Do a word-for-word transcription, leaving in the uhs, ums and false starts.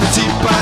unity by